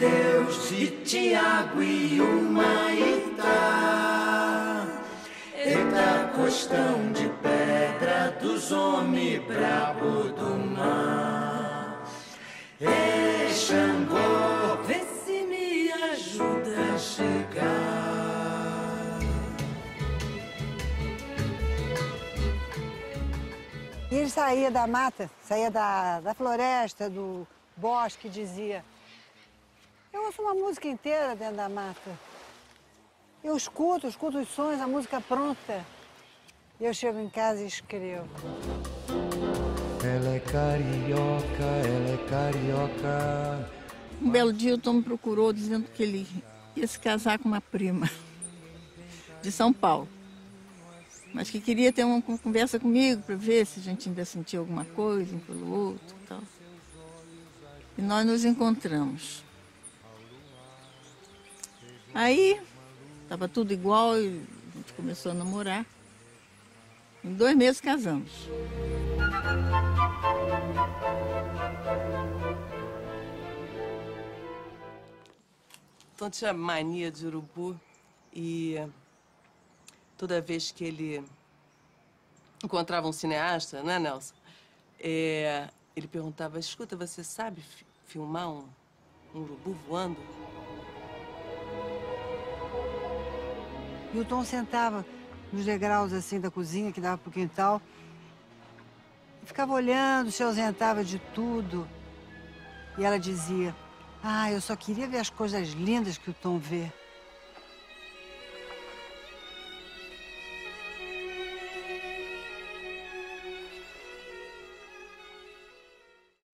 Deus de Tiago e Umaitá. Eita, costão de pedra dos homens brabo do mar. Ei, Xangó, vê se me ajuda a chegar. E ele saía da mata, saía da floresta, do bosque, dizia: eu ouço uma música inteira dentro da mata. Eu escuto os sons, a música pronta. E eu chego em casa e escrevo. Ela é carioca, ela é carioca. Um belo dia o Tom me procurou dizendo que ele ia se casar com uma prima de São Paulo. Mas que queria ter uma conversa comigo para ver se a gente ainda sentia alguma coisa um pelo outro e tal. E nós nos encontramos. Aí, estava tudo igual e a gente começou a namorar. Em 2 meses casamos. Tom tinha mania de urubu e toda vez que ele encontrava um cineasta, né, Nelson? Ele perguntava: escuta, você sabe filmar um urubu voando? E o Tom sentava nos degraus assim da cozinha, que dava pro quintal, e ficava olhando, se ausentava de tudo. E ela dizia: ah, eu só queria ver as coisas lindas que o Tom vê.